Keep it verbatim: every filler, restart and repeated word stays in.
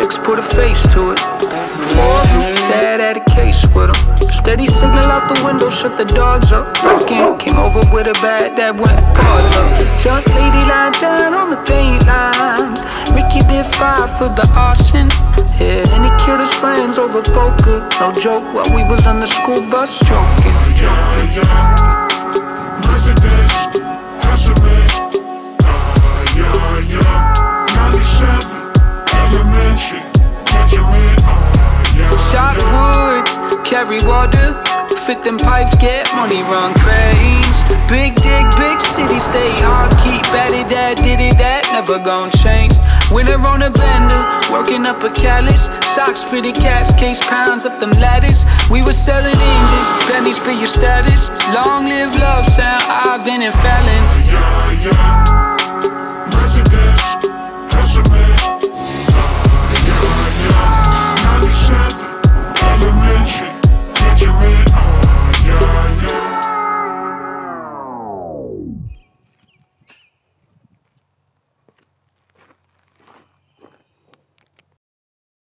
six, put a face to it. Four of them, dad had a case with them. Steady signal out the window, shut the dogs up. Fucking came over with a bag that went bars up. Junk lady lying down on the paint lines. Ricky did five for the arson. Yeah, and he killed his friends over poker. No joke, while we was on the school bus stroking. Young, young, residents, hustlers. Shot wood, carry water, fit them pipes, get money, run craze. Big dick, big city, stay hard, keep at it, that did it, that never gon' change. Winner on a bender, working up a callus. Socks, pretty caps, case pounds up them ladders. We were selling engines, pennies for your status. Long live love, sound Ivan and Fallon. Yeah, yeah.